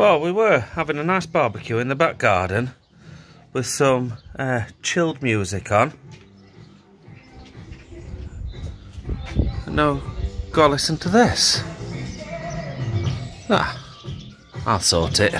Well, we were having a nice barbecue in the back garden with some chilled music on. And now, go listen to this. Ah, I'll sort it.